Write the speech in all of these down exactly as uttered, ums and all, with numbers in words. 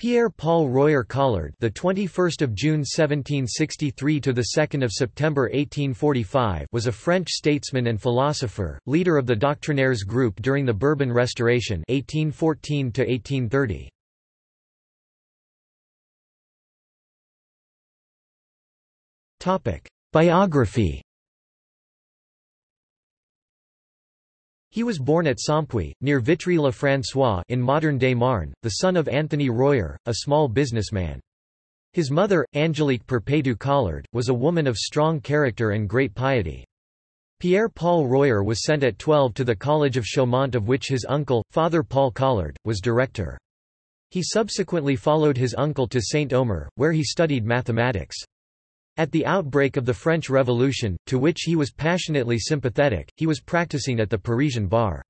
Pierre Paul Royer-Collard, the twenty-first of June seventeen sixty-three to the second of September eighteen forty-five, was a French statesman and philosopher, leader of the Doctrinaires group during the Bourbon Restoration eighteen fourteen to eighteen thirty. Topic: Biography. He was born at Sompuy, near Vitry-le-François in modern-day Marne, the son of Anthony Royer, a small businessman. His mother, Angelique Perpétu Collard, was a woman of strong character and great piety. Pierre Paul Royer was sent at twelve to the College of Chaumont, of which his uncle, Father Paul Collard, was director. He subsequently followed his uncle to Saint-Omer, where he studied mathematics. At the outbreak of the French Revolution, to which he was passionately sympathetic, he was practicing at the Parisian bar.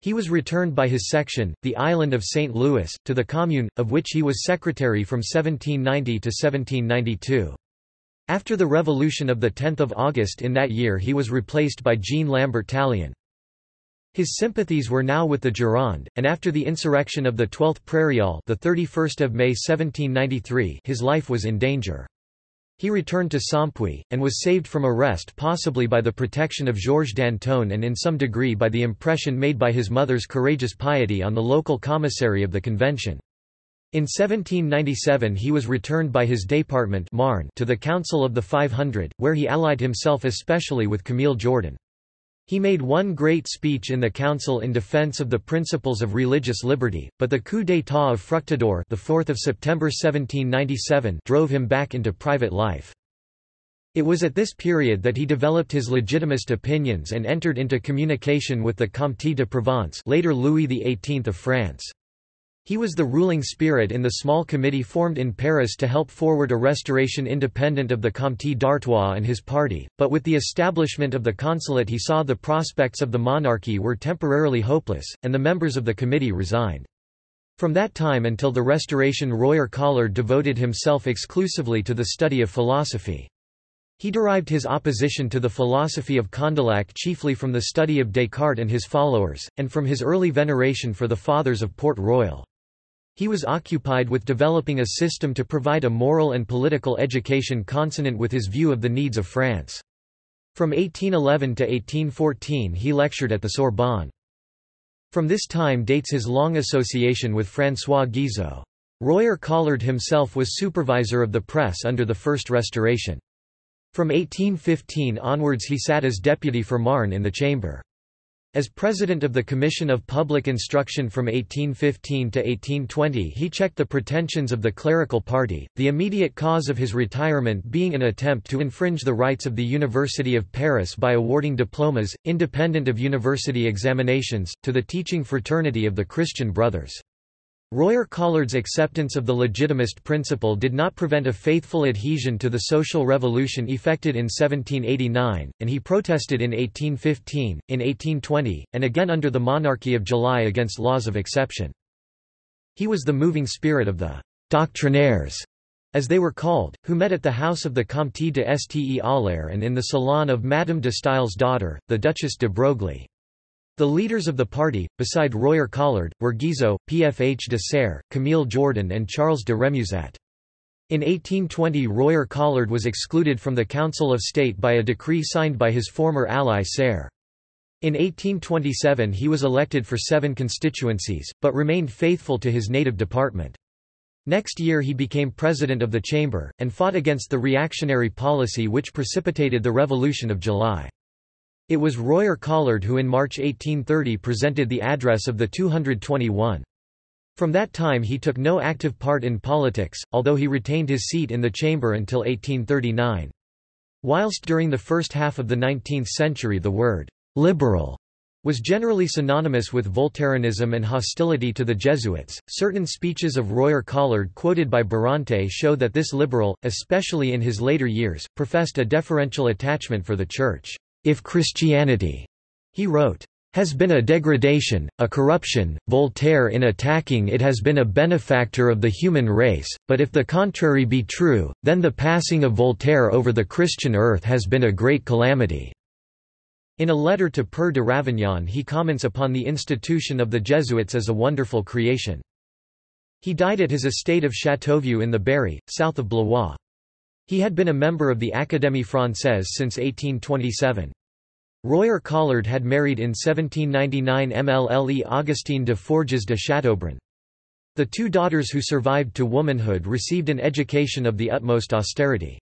He was returned by his section, the Island of Saint Louis, to the Commune, of which he was secretary from seventeen ninety to seventeen ninety-two. After the revolution of the tenth of August in that year, he was replaced by Jean Lambert Tallien. His sympathies were now with the Gironde, and after the insurrection of the twelfth Prairial, the thirty-first of May seventeen ninety-three, his life was in danger. He returned to Sompuy, and was saved from arrest possibly by the protection of Georges d'Anton and in some degree by the impression made by his mother's courageous piety on the local commissary of the convention. In seventeen ninety-seven he was returned by his department Marne to the Council of the five hundred, where he allied himself especially with Camille Jordan. He made one great speech in the council in defense of the principles of religious liberty, but the coup d'état of Fructidor, the fourth of September seventeen ninety-seven, drove him back into private life. It was at this period that he developed his legitimist opinions and entered into communication with the Comte de Provence, later Louis the eighteenth of France. He was the ruling spirit in the small committee formed in Paris to help forward a restoration independent of the Comte d'Artois and his party, but with the establishment of the consulate he saw the prospects of the monarchy were temporarily hopeless, and the members of the committee resigned. From that time until the Restoration, Royer-Collard devoted himself exclusively to the study of philosophy. He derived his opposition to the philosophy of Condillac chiefly from the study of Descartes and his followers, and from his early veneration for the Fathers of Port Royal. He was occupied with developing a system to provide a moral and political education consonant with his view of the needs of France. From eighteen eleven to eighteen fourteen he lectured at the Sorbonne. From this time dates his long association with François Guizot. Royer-Collard himself was supervisor of the press under the First Restoration. From eighteen fifteen onwards he sat as deputy for Marne in the chamber. As president of the Commission of Public Instruction from eighteen fifteen to eighteen twenty he checked the pretensions of the clerical party, the immediate cause of his retirement being an attempt to infringe the rights of the University of Paris by awarding diplomas, independent of university examinations, to the teaching fraternity of the Christian Brothers. Royer-Collard's acceptance of the legitimist principle did not prevent a faithful adhesion to the social revolution effected in seventeen eighty-nine, and he protested in eighteen fifteen, in eighteen twenty, and again under the monarchy of July against laws of exception. He was the moving spirit of the «doctrinaires», as they were called, who met at the house of the Comte de Ste Allaire and in the salon of Madame de Staël's daughter, the Duchesse de Broglie. The leaders of the party, beside Royer-Collard, were Guizot, P F H de Serres, Camille Jordan and Charles de Remusat. In eighteen twenty Royer-Collard was excluded from the Council of State by a decree signed by his former ally Serres. In eighteen twenty-seven he was elected for seven constituencies, but remained faithful to his native department. Next year he became president of the chamber, and fought against the reactionary policy which precipitated the Revolution of July. It was Royer-Collard who in March eighteen thirty presented the address of the two hundred twenty-one. From that time he took no active part in politics, although he retained his seat in the chamber until eighteen thirty-nine. Whilst during the first half of the nineteenth century the word «liberal» was generally synonymous with Voltaireanism and hostility to the Jesuits, certain speeches of Royer-Collard quoted by Barante show that this liberal, especially in his later years, professed a deferential attachment for the Church. "If Christianity," he wrote, "has been a degradation, a corruption, Voltaire in attacking it has been a benefactor of the human race, but if the contrary be true, then the passing of Voltaire over the Christian earth has been a great calamity." In a letter to Pere de Ravignan he comments upon the institution of the Jesuits as a wonderful creation. He died at his estate of Châteauvieux in the Berry, south of Blois. He had been a member of the Académie Française since eighteen twenty-seven. Royer-Collard had married in seventeen ninety-nine Mlle Augustine de Forges de Chateaubrun. The two daughters who survived to womanhood received an education of the utmost austerity.